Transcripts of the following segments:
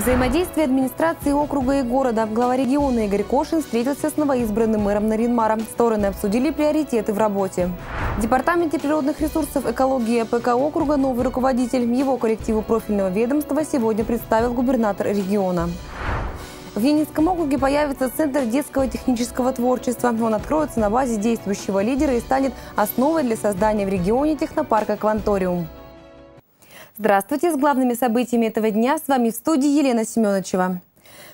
Взаимодействие администрации округа и города. Глава региона Игорь Кошин встретился с новоизбранным мэром Нарьян-Мара. Стороны обсудили приоритеты в работе. В Департаменте природных ресурсов, экологии АПК округа новый руководитель. Его коллективу профильного ведомства сегодня представил губернатор региона. В Енинском округе появится Центр детского технического творчества. Он откроется на базе действующего лидера и станет основой для создания в регионе технопарка «Кванториум». Здравствуйте! С главными событиями этого дня с вами в студии Елена Семеновичева.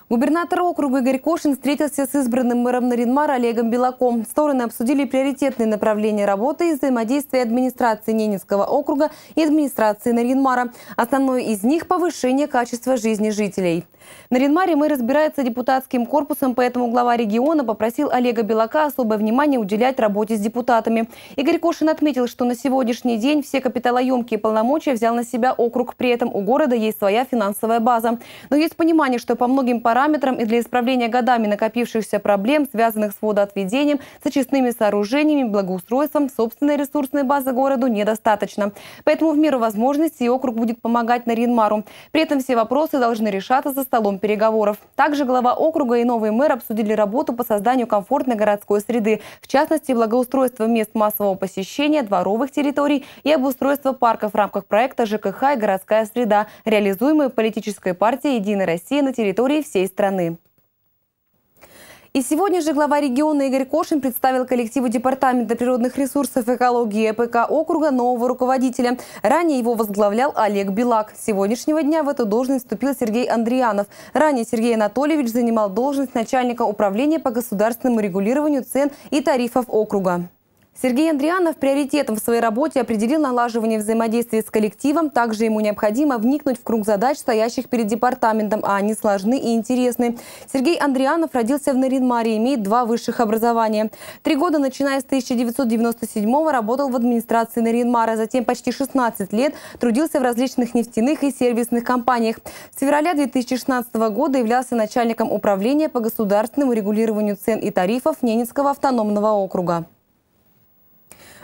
Губернатор округа Игорь Кошин встретился с избранным мэром Нарьян-Мара Олегом Белаком. Стороны обсудили приоритетные направления работы и взаимодействия администрации Ненецкого округа и администрации Нарьян-Мара. Основной из них – повышение качества жизни жителей. В Нарьян-Маре мэр избирается депутатским корпусом, поэтому глава региона попросил Олега Белака особое внимание уделять работе с депутатами. Игорь Кошин отметил, что на сегодняшний день все капиталоемкие полномочия взял на себя округ. При этом у города есть своя финансовая база. Но есть понимание, что по многим параметрам и для исправления годами накопившихся проблем, связанных с водоотведением, с очистными сооружениями, благоустройством, собственной ресурсной базы городу недостаточно. Поэтому в меру возможностей округ будет помогать Нарьян-Мару. При этом все вопросы должны решаться за столом переговоров. Также глава округа и новый мэр обсудили работу по созданию комфортной городской среды, в частности, благоустройство мест массового посещения, дворовых территорий и обустройство парков в рамках проекта ЖКХ и городская среда, реализуемой политической партией «Единая Россия» на территории всей страны. И сегодня же глава региона Игорь Кошин представил коллективу Департамента природных ресурсов, экологии АПК округа нового руководителя. Ранее его возглавлял Олег Белак. С сегодняшнего дня в эту должность вступил Сергей Андрианов. Ранее Сергей Анатольевич занимал должность начальника управления по государственному регулированию цен и тарифов округа. Сергей Андрианов приоритетом в своей работе определил налаживание взаимодействия с коллективом. Также ему необходимо вникнуть в круг задач, стоящих перед департаментом, а они сложны и интересны. Сергей Андрианов родился в Нарьян-Маре, имеет 2 высших образования. 3 года, начиная с 1997-го, работал в администрации Нарьян-Мара, затем почти 16 лет трудился в различных нефтяных и сервисных компаниях. С февраля 2016 года являлся начальником управления по государственному регулированию цен и тарифов Ненецкого автономного округа.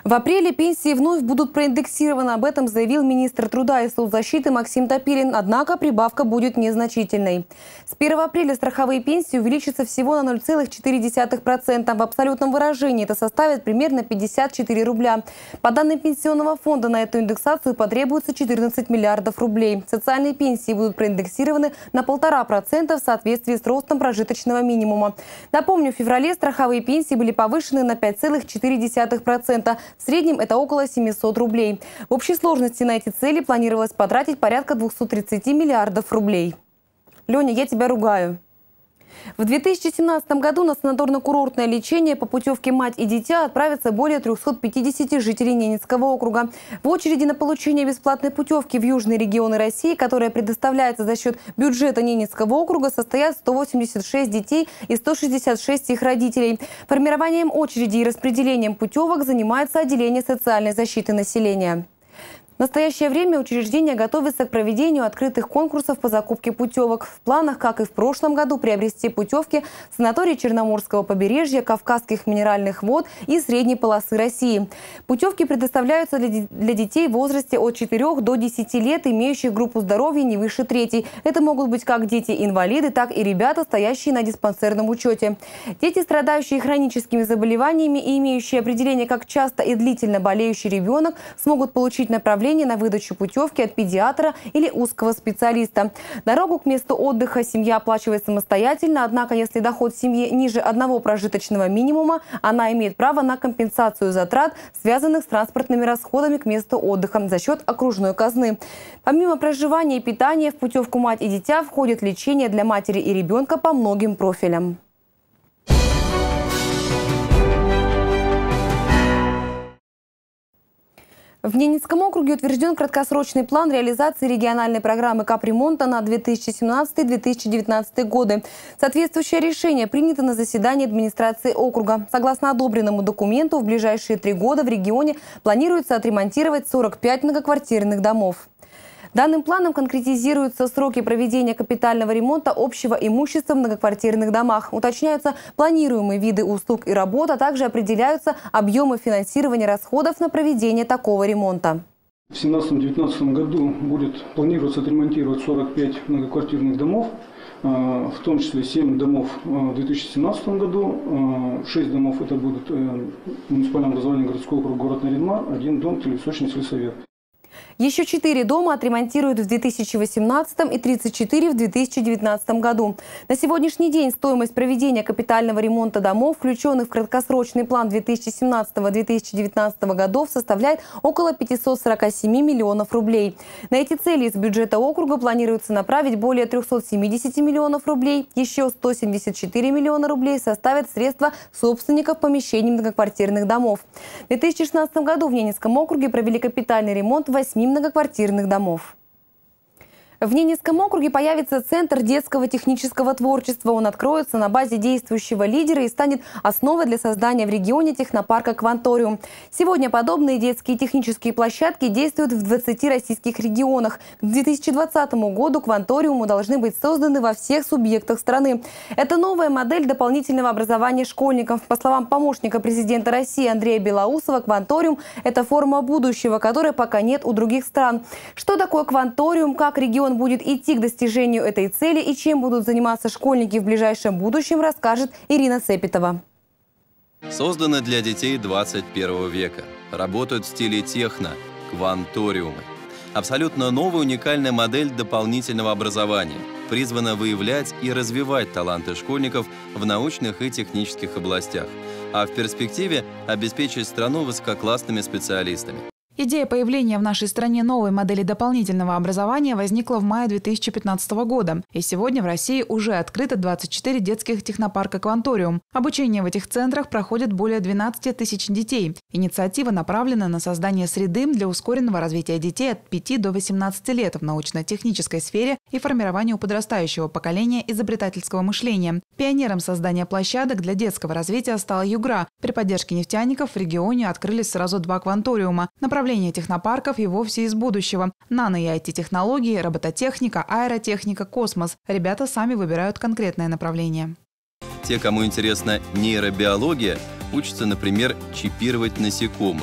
В апреле пенсии вновь будут проиндексированы, об этом заявил министр труда и соцзащиты Максим Топилин, однако прибавка будет незначительной. С 1 апреля страховые пенсии увеличатся всего на 0,4%. В абсолютном выражении это составит примерно 54 рубля. По данным Пенсионного фонда, на эту индексацию потребуется 14 миллиардов рублей. Социальные пенсии будут проиндексированы на 1,5% в соответствии с ростом прожиточного минимума. Напомню, в феврале страховые пенсии были повышены на 5,4%. В среднем это около 700 рублей. В общей сложности на эти цели планировалось потратить порядка 230 миллиардов рублей. Леня, я тебя ругаю. В 2017 году на санаторно-курортное лечение по путевке «Мать и дитя» отправятся более 350 жителей Ненецкого округа. В очереди на получение бесплатной путевки в южные регионы России, которая предоставляется за счет бюджета Ненецкого округа, состоят 186 детей и 166 их родителей. Формированием очереди и распределением путевок занимается отделение социальной защиты населения. В настоящее время учреждение готовится к проведению открытых конкурсов по закупке путевок. В планах, как и в прошлом году, приобрести путевки в санатории Черноморского побережья, Кавказских минеральных вод и средней полосы России. Путевки предоставляются для детей в возрасте от 4 до 10 лет, имеющих группу здоровья не выше 3. Это могут быть как дети-инвалиды, так и ребята, стоящие на диспансерном учете. Дети, страдающие хроническими заболеваниями и имеющие определение как часто и длительно болеющий ребенок, смогут получить направление на выдачу путевки от педиатра или узкого специалиста. Дорогу к месту отдыха семья оплачивает самостоятельно, однако если доход семьи ниже 1 прожиточного минимума, она имеет право на компенсацию затрат, связанных с транспортными расходами к месту отдыха за счет окружной казны. Помимо проживания и питания, в путевку «Мать и дитя» входит лечение для матери и ребенка по многим профилям. В Ненецком округе утвержден краткосрочный план реализации региональной программы капремонта на 2017-2019 годы. Соответствующее решение принято на заседании администрации округа. Согласно одобренному документу, в ближайшие 3 года в регионе планируется отремонтировать 45 многоквартирных домов. Данным планом конкретизируются сроки проведения капитального ремонта общего имущества в многоквартирных домах. Уточняются планируемые виды услуг и работ, а также определяются объемы финансирования расходов на проведение такого ремонта. В 2017-2019 году будет планироваться отремонтировать 45 многоквартирных домов, в том числе 7 домов в 2017 году, 6 домов это будут муниципальное образование городского округа город Наринмар, 1 дом Телевисочный сельсовет. Еще 4 дома отремонтируют в 2018 и 34 в 2019 году. На сегодняшний день стоимость проведения капитального ремонта домов, включенных в краткосрочный план 2017-2019 годов, составляет около 547 миллионов рублей. На эти цели из бюджета округа планируется направить более 370 миллионов рублей. Еще 174 миллиона рублей составят средства собственников помещений многоквартирных домов. В 2016 году в Ненецком округе провели капитальный ремонт 8 многоквартирных домов. В Ненецком округе появится Центр детского технического творчества. Он откроется на базе действующего лидера и станет основой для создания в регионе технопарка «Кванториум». Сегодня подобные детские технические площадки действуют в 20 российских регионах. К 2020 году «Кванториумы» должны быть созданы во всех субъектах страны. Это новая модель дополнительного образования школьников. По словам помощника президента России Андрея Белоусова, «Кванториум» – это форма будущего, которой пока нет у других стран. Что такое «Кванториум», как регион будет идти к достижению этой цели и чем будут заниматься школьники в ближайшем будущем, расскажет Ирина Цепитова. Созданы для детей 21 века. Работают в стиле техно – кванториумы. Абсолютно новая уникальная модель дополнительного образования призвана выявлять и развивать таланты школьников в научных и технических областях, а в перспективе обеспечить страну высококлассными специалистами. Идея появления в нашей стране новой модели дополнительного образования возникла в мае 2015 года. И сегодня в России уже открыто 24 детских технопарка «Кванториум». Обучение в этих центрах проходит более 12 тысяч детей. Инициатива направлена на создание среды для ускоренного развития детей от 5 до 18 лет в научно-технической сфере и формированию подрастающего поколения изобретательского мышления. Пионером создания площадок для детского развития стала «Югра». При поддержке нефтяников в регионе открылись сразу 2 «Кванториума». Направление технопарков и вовсе из будущего. Нано- и IT-технологии, робототехника, аэротехника, космос. Ребята сами выбирают конкретное направление. Те, кому интересна нейробиология, учатся, например, чипировать насекомых.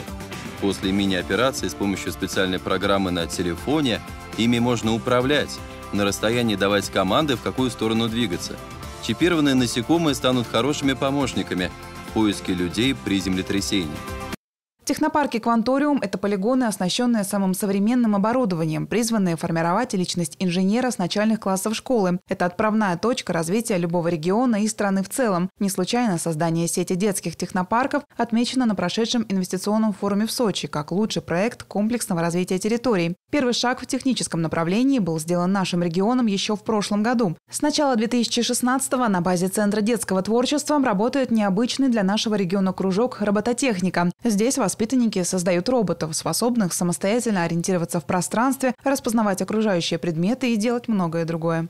После мини-операции с помощью специальной программы на телефоне ими можно управлять, на расстоянии давать команды, в какую сторону двигаться. Чипированные насекомые станут хорошими помощниками в поиске людей при землетрясении. Технопарки «Кванториум» – это полигоны, оснащенные самым современным оборудованием, призванные формировать личность инженера с начальных классов школы. Это отправная точка развития любого региона и страны в целом. Не случайно создание сети детских технопарков отмечено на прошедшем инвестиционном форуме в Сочи как лучший проект комплексного развития территорий. Первый шаг в техническом направлении был сделан нашим регионом еще в прошлом году. С начала 2016-го на базе Центра детского творчества работает необычный для нашего региона кружок «Робототехника». Здесь воспитанники создают роботов, способных самостоятельно ориентироваться в пространстве, распознавать окружающие предметы и делать многое другое.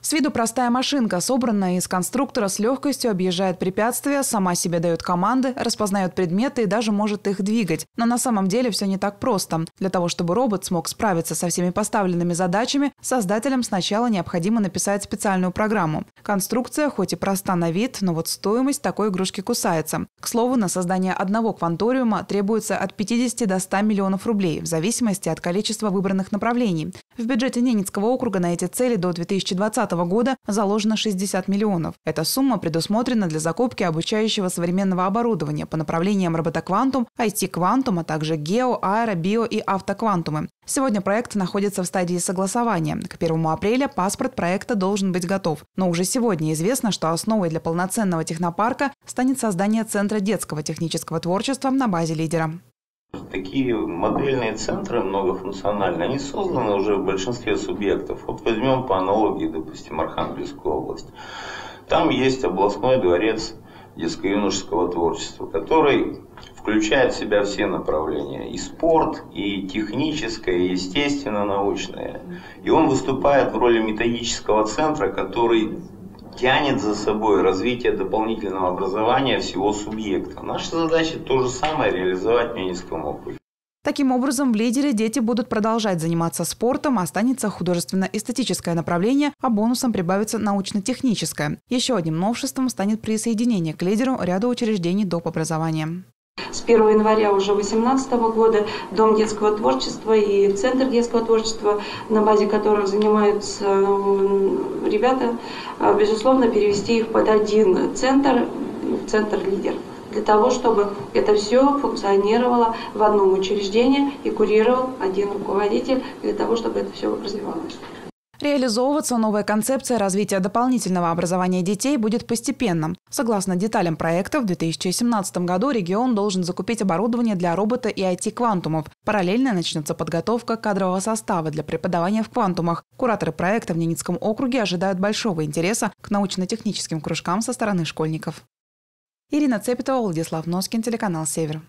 С виду простая машинка, собранная из конструктора, с легкостью объезжает препятствия, сама себе дает команды, распознает предметы и даже может их двигать. Но на самом деле все не так просто. Для того, чтобы робот смог справиться со всеми поставленными задачами, создателям сначала необходимо написать специальную программу. Конструкция хоть и проста на вид, но вот стоимость такой игрушки кусается. К слову, на создание одного «Кванториума» требуется от 50 до 100 миллионов рублей, в зависимости от количества выбранных направлений. В бюджете Ненецкого округа на эти цели до 2020 года заложено 60 миллионов. Эта сумма предусмотрена для закупки обучающего современного оборудования по направлениям роботоквантум, IT-квантум, а также гео, аэро, био и автоквантумы. Сегодня проект находится в стадии согласования. К 1 апреля паспорт проекта должен быть готов. Но уже сегодня известно, что основой для полноценного технопарка станет создание Центра детского технического творчества на базе лидера. Такие модельные центры многофункциональные, они созданы уже в большинстве субъектов. Вот возьмем по аналогии, допустим, Архангельскую область. Там есть областной дворец детско-юношеского творчества, который включает в себя все направления. И спорт, и техническое, и естественно-научное. И он выступает в роли методического центра, который тянет за собой развитие дополнительного образования всего субъекта. Наша задача то же самое реализовать в Ненецком округе. Таким образом, в «Лидере» дети будут продолжать заниматься спортом, останется художественно-эстетическое направление, а бонусом прибавится научно-техническое. Еще одним новшеством станет присоединение к «Лидеру» ряда учреждений доп. Образования. С 1 января уже 2018 года Дом детского творчества и Центр детского творчества, на базе которых занимаются ребята, безусловно, перевести их под один центр, центр «Лидер», для того, чтобы это все функционировало в одном учреждении и курировал один руководитель, для того, чтобы это все развивалось. Реализовываться новая концепция развития дополнительного образования детей будет постепенно. Согласно деталям проекта, в 2017 году регион должен закупить оборудование для робота и IT-квантумов. Параллельно начнется подготовка кадрового состава для преподавания в квантумах. Кураторы проекта в Ненецком округе ожидают большого интереса к научно-техническим кружкам со стороны школьников. Ирина Цепетова, Владислав Носкин, телеканал «Север».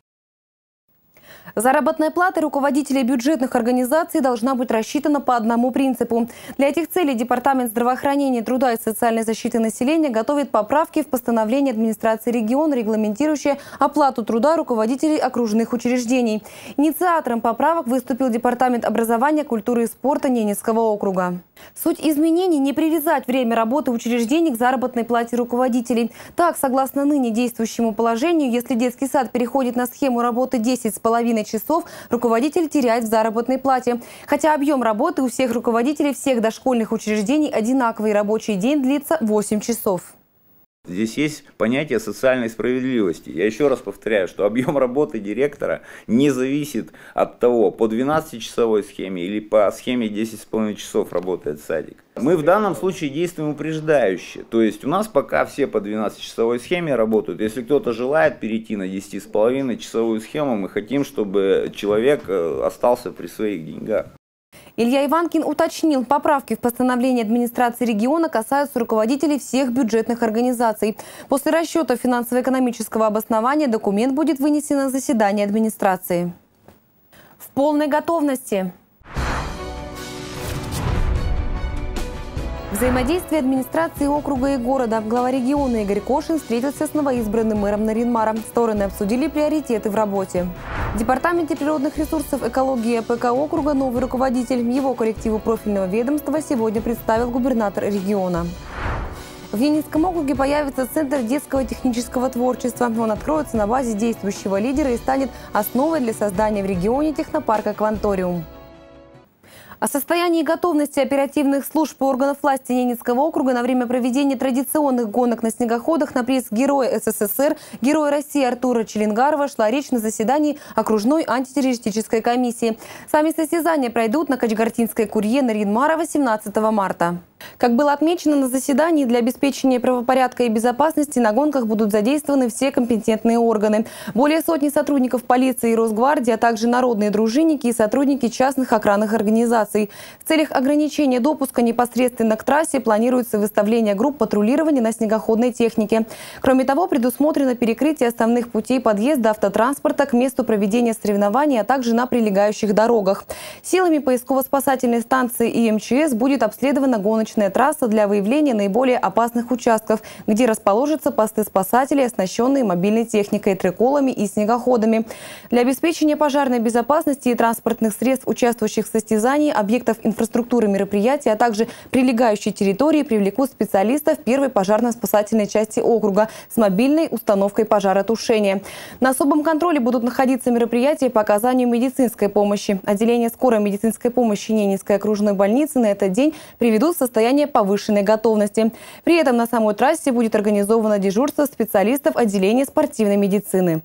Заработная плата руководителей бюджетных организаций должна быть рассчитана по одному принципу. Для этих целей Департамент здравоохранения, труда и социальной защиты населения готовит поправки в постановление администрации региона, регламентирующее оплату труда руководителей окружных учреждений. Инициатором поправок выступил Департамент образования, культуры и спорта Ненецкого округа. Суть изменений – не привязать время работы учреждений к заработной плате руководителей. Так, согласно ныне действующему положению, если детский сад переходит на схему работы 10,5 часов, руководитель теряет в заработной плате. Хотя объем работы у всех руководителей всех дошкольных учреждений одинаковый, рабочий день длится 8 часов. Здесь есть понятие социальной справедливости. Я еще раз повторяю, что объем работы директора не зависит от того, по 12-часовой схеме или по схеме 10,5 часов работает садик. Мы в данном случае действуем упреждающе. То есть у нас пока все по 12-часовой схеме работают. Если кто-то желает перейти на 10,5-часовую схему, мы хотим, чтобы человек остался при своих деньгах. Илья Иванкин уточнил, поправки в постановлении администрации региона касаются руководителей всех бюджетных организаций. После расчета финансово-экономического обоснования документ будет вынесен на заседание администрации. В полной готовности. Взаимодействие администрации округа и города. Глава региона Игорь Кошин встретился с новоизбранным мэром Нарьян-Мара. Стороны обсудили приоритеты в работе. В департаменте природных ресурсов, экологии АПК округа новый руководитель. Его коллективу профильного ведомства сегодня представил губернатор региона. В Ненецком округе появится Центр детского технического творчества. Он откроется на базе действующего «Лидера» и станет основой для создания в регионе технопарка «Кванториум». О состоянии готовности оперативных служб и органов власти Ненецкого округа на время проведения традиционных гонок на снегоходах на приз Героя СССР, Героя России Артура Челенгарова шла речь на заседании окружной антитеррористической комиссии. Сами состязания пройдут на Качгартинской курье Нарьян-Мара 18 марта. Как было отмечено на заседании, для обеспечения правопорядка и безопасности на гонках будут задействованы все компетентные органы. Более сотни сотрудников полиции и Росгвардии, а также народные дружинники и сотрудники частных охранных организаций. В целях ограничения допуска непосредственно к трассе планируется выставление групп патрулирования на снегоходной технике. Кроме того, предусмотрено перекрытие основных путей подъезда автотранспорта к месту проведения соревнований, а также на прилегающих дорогах. Силами поисково-спасательной станции и МЧС будет обследована гоночная трасса для выявления наиболее опасных участков, где расположатся посты спасателей, оснащенные мобильной техникой, треколами и снегоходами. Для обеспечения пожарной безопасности и транспортных средств, участвующих в состязании, объектов инфраструктуры мероприятия, а также прилегающей территории привлекут специалистов первой пожарно-спасательной части округа с мобильной установкой пожаротушения. На особом контроле будут находиться мероприятия по оказанию медицинской помощи. Отделение скорой медицинской помощи Ненецкой окружной больницы на этот день приведут в состояние повышенной готовности. При этом на самой трассе будет организовано дежурство специалистов отделения спортивной медицины.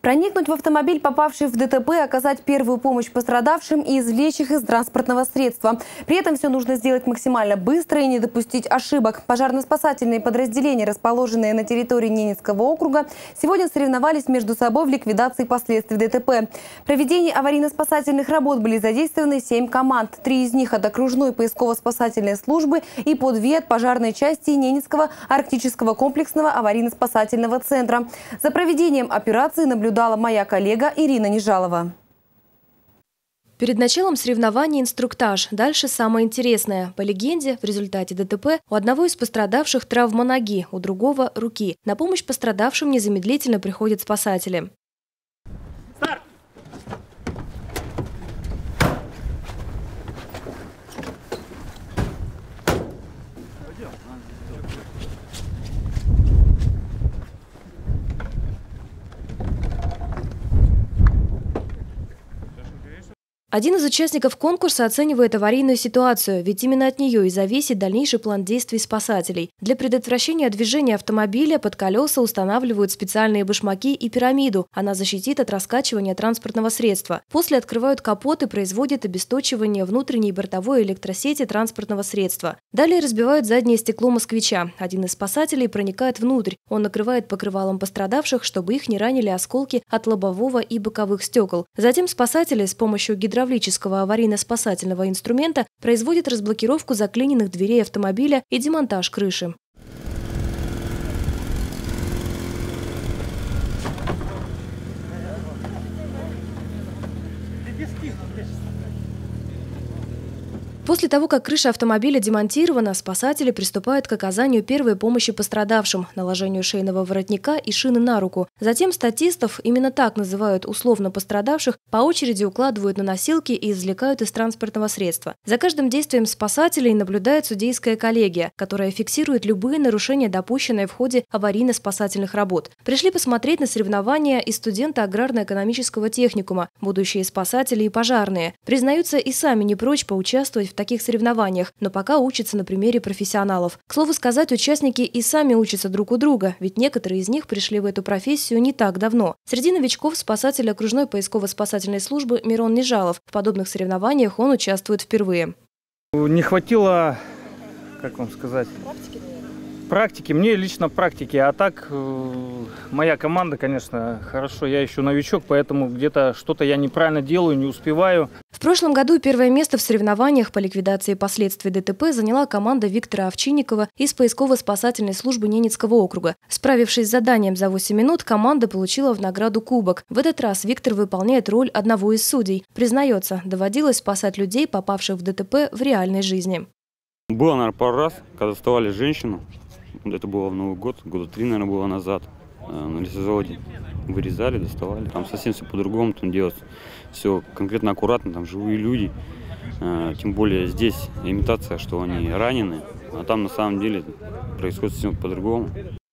Проникнуть в автомобиль, попавший в ДТП, оказать первую помощь пострадавшим и извлечь их из транспортного средства. При этом все нужно сделать максимально быстро и не допустить ошибок. Пожарно-спасательные подразделения, расположенные на территории Ненецкого округа, сегодня соревновались между собой в ликвидации последствий ДТП. В проведении аварийно-спасательных работ были задействованы 7 команд. 3 из них от окружной поисково-спасательной службы и по 2 от пожарной части Ненецкого арктического комплексного аварийно-спасательного центра. За проведением операции наблюдали моя коллега Ирина Нежалова. Перед началом соревнований инструктаж. Дальше самое интересное. По легенде, в результате ДТП у одного из пострадавших травма ноги, у другого – руки. На помощь пострадавшим незамедлительно приходят спасатели. Старт! Один из участников конкурса оценивает аварийную ситуацию, ведь именно от нее и зависит дальнейший план действий спасателей. Для предотвращения движения автомобиля под колеса устанавливают специальные башмаки и пирамиду. Она защитит от раскачивания транспортного средства. После открывают капот и производят обесточивание внутренней бортовой электросети транспортного средства. Далее разбивают заднее стекло москвича. Один из спасателей проникает внутрь. Он накрывает покрывалом пострадавших, чтобы их не ранили осколки от лобового и боковых стекол. Затем спасатели с помощью гидравлического аварийно-спасательного инструмента производит разблокировку заклиненных дверей автомобиля и демонтаж крыши. После того, как крыша автомобиля демонтирована, спасатели приступают к оказанию первой помощи пострадавшим, наложению шейного воротника и шины на руку. Затем статистов, именно так называют условно пострадавших, по очереди укладывают на носилки и извлекают из транспортного средства. За каждым действием спасателей наблюдает судейская коллегия, которая фиксирует любые нарушения, допущенные в ходе аварийно-спасательных работ. Пришли посмотреть на соревнования и студенты аграрно-экономического техникума, будущие спасатели и пожарные. Признаются, и сами не прочь поучаствовать в таких соревнованиях, но пока учатся на примере профессионалов. К слову сказать, участники и сами учатся друг у друга, ведь некоторые из них пришли в эту профессию не так давно. Среди новичков спасатель окружной поисково-спасательной службы Мирон Нежалов. В подобных соревнованиях он участвует впервые. Не хватило, как вам сказать, практики. Мне лично практики, а так моя команда, конечно, хорошо, я еще новичок, поэтому где-то что-то я неправильно делаю, не успеваю. В прошлом году первое место в соревнованиях по ликвидации последствий ДТП заняла команда Виктора Овчинникова из поисково-спасательной службы Ненецкого округа. Справившись с заданием за 8 минут, команда получила в награду кубок. В этот раз Виктор выполняет роль одного из судей. Признается, доводилось спасать людей, попавших в ДТП в реальной жизни. Было, наверное, пару раз, когда доставали женщину. Это было в Новый год, года 3, наверное, было назад. На лесозаводе вырезали, доставали. Там совсем все по-другому, там делается все конкретно аккуратно, там живые люди. Тем более здесь имитация, что они ранены, а там на самом деле происходит все по-другому.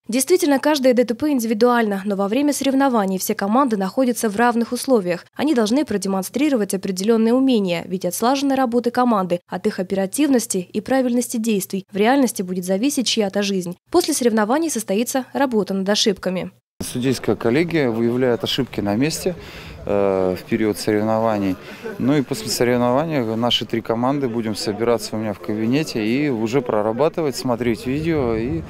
Действительно, каждое ДТП индивидуально, но во время соревнований все команды находятся в равных условиях. Они должны продемонстрировать определенные умения, ведь от слаженной работы команды, от их оперативности и правильности действий в реальности будет зависеть чья-то жизнь. После соревнований состоится работа над ошибками. Судейская коллегия выявляет ошибки на месте в период соревнований. Ну и после соревнований наши три команды будем собираться у меня в кабинете и уже прорабатывать, смотреть видео и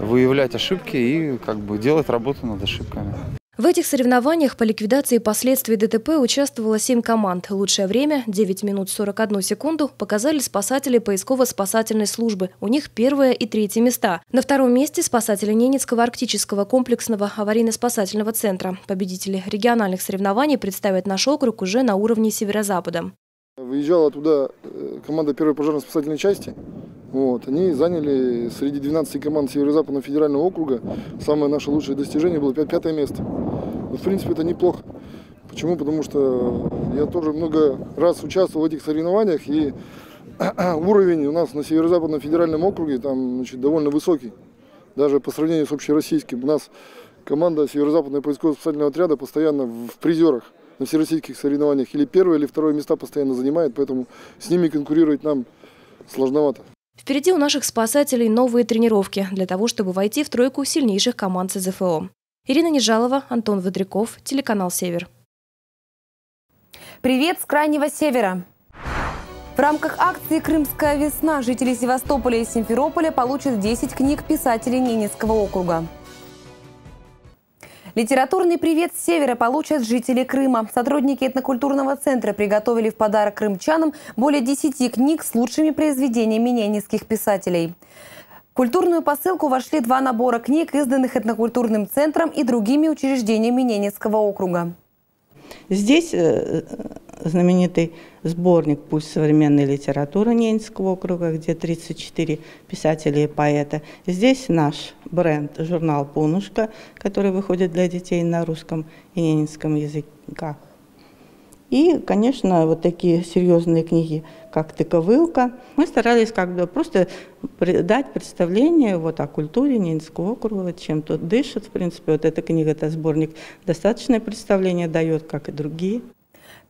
выявлять ошибки и как бы делать работу над ошибками. В этих соревнованиях по ликвидации последствий ДТП участвовало 7 команд. Лучшее время – 9 минут 41 секунду – показали спасатели поисково-спасательной службы. У них первое и третье места. На втором месте – спасатели Ненецкого арктического комплексного аварийно-спасательного центра. Победители региональных соревнований представят наш округ уже на уровне Северо-Запада. Выезжала туда команда первой пожарно-спасательной части. Вот. Они заняли среди 12 команд Северо-Западного федерального округа. Самое наше лучшее достижение было 5-е место. Но, в принципе, это неплохо. Почему? Потому что я тоже много раз участвовал в этих соревнованиях, и уровень у нас на Северо-Западном федеральном округе там, значит, довольно высокий. Даже по сравнению с общероссийским. У нас команда Северо-Западного поисково-спасательного отряда постоянно в призерах на всероссийских соревнованиях. Или первое, или второе места постоянно занимает, поэтому с ними конкурировать нам сложновато. Впереди у наших спасателей новые тренировки для того, чтобы войти в тройку сильнейших команд СЗФО. Ирина Нежалова, Антон Водряков, телеканал «Север». Привет с Крайнего Севера! В рамках акции «Крымская весна» жители Севастополя и Симферополя получат 10 книг писателей Ненецкого округа. Литературный привет с севера получат жители Крыма. Сотрудники этнокультурного центра приготовили в подарок крымчанам более 10 книг с лучшими произведениями ненецких писателей. В культурную посылку вошли 2 набора книг, изданных этнокультурным центром и другими учреждениями Ненецкого округа. Здесь знаменитый сборник «Пульс современной литературы» Ненецкого округа, где 34 писателя и поэта. Здесь наш бренд, журнал «Пунушка», который выходит для детей на русском и ненецком языках. И, конечно, вот такие серьезные книги, как «Тыковылка». Мы старались как бы просто дать представление вот о культуре Ненецкого округа, чем тут дышит. В принципе, вот эта книга, это сборник, достаточное представление дает, как и другие.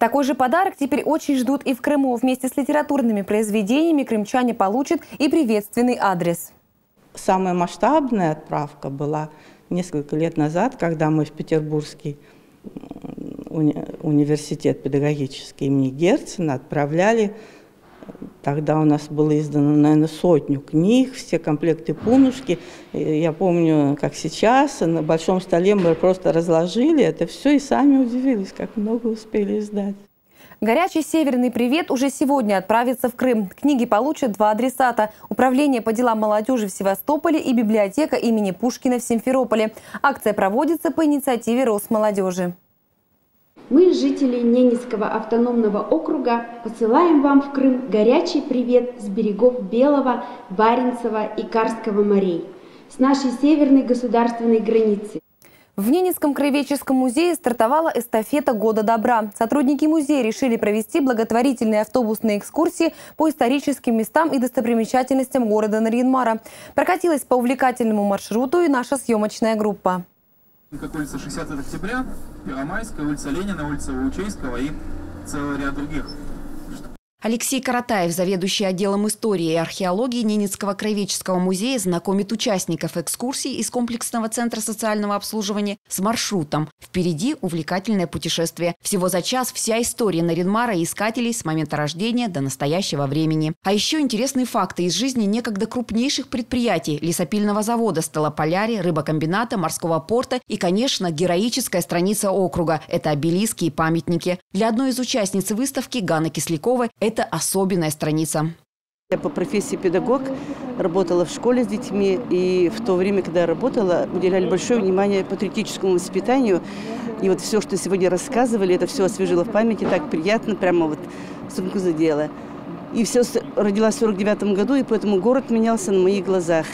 Такой же подарок теперь очень ждут и в Крыму. Вместе с литературными произведениями крымчане получат и приветственный адрес. Самая масштабная отправка была несколько лет назад, когда мы в Петербургский университет педагогический имени Герцена отправляли. Тогда у нас было издано, наверное, 100 книг, все комплекты «Пунушки». Я помню, как сейчас, на большом столе мы просто разложили это все и сами удивились, как много успели издать. Горячий северный привет уже сегодня отправится в Крым. Книги получат два адресата – Управление по делам молодежи в Севастополе и библиотека имени Пушкина в Симферополе. Акция проводится по инициативе Росмолодежи. Мы, жители Ненецкого автономного округа, посылаем вам в Крым горячий привет с берегов Белого, Баренцева и Карского морей, с нашей северной государственной границы. В Ненецком краеведческом музее стартовала эстафета «Года добра». Сотрудники музея решили провести благотворительные автобусные экскурсии по историческим местам и достопримечательностям города Нарьян-Мара. Прокатилась по увлекательному маршруту и наша съемочная группа. Как улица 60 октября, Первомайская, улица Ленина, улица Лучейского и целый ряд других. Алексей Каратаев, заведующий отделом истории и археологии Ненецкого краеведческого музея, знакомит участников экскурсии из комплексного центра социального обслуживания с маршрутом. Впереди увлекательное путешествие. Всего за час вся история Нарьян-Мара и искателей с момента рождения до настоящего времени. А еще интересные факты из жизни некогда крупнейших предприятий – лесопильного завода, сталополярия, рыбокомбината, морского порта и, конечно, героическая страница округа – это обелиски и памятники. Для одной из участниц выставки Ганны Кисляковой – это особенная страница. Я по профессии педагог, работала в школе с детьми. И в то время, когда я работала, уделяли большое внимание патриотическому воспитанию. И вот все, что сегодня рассказывали, это все освежило в памяти. Так приятно, прямо вот сумку задела. И все родилась в 49 году, и поэтому город менялся на моих глазах.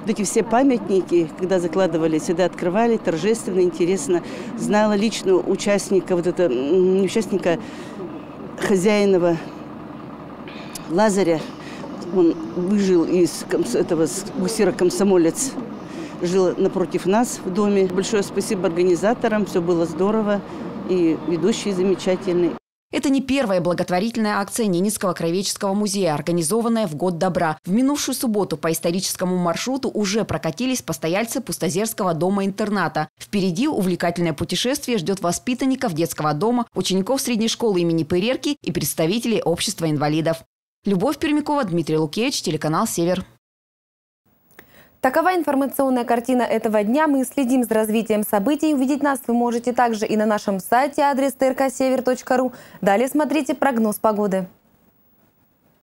Вот эти все памятники, когда закладывали, всегда открывали, торжественно, интересно. Знала лично участника, вот это, не участника, Хозяинова, Лазаря, он выжил из этого гусира «Комсомолец», жил напротив нас в доме. Большое спасибо организаторам, все было здорово и ведущие замечательные. Это не первая благотворительная акция Ненецкого краеведческого музея, организованная в Год добра. В минувшую субботу по историческому маршруту уже прокатились постояльцы Пустозерского дома-интерната. Впереди увлекательное путешествие ждет воспитанников детского дома, учеников средней школы имени Перерки и представителей общества инвалидов. Любовь Пермякова, Дмитрий Лукевич, телеканал «Север». Такова информационная картина этого дня. Мы следим за развитием событий. Увидеть нас вы можете также и на нашем сайте, адрес trksevер.ru. Далее смотрите прогноз погоды.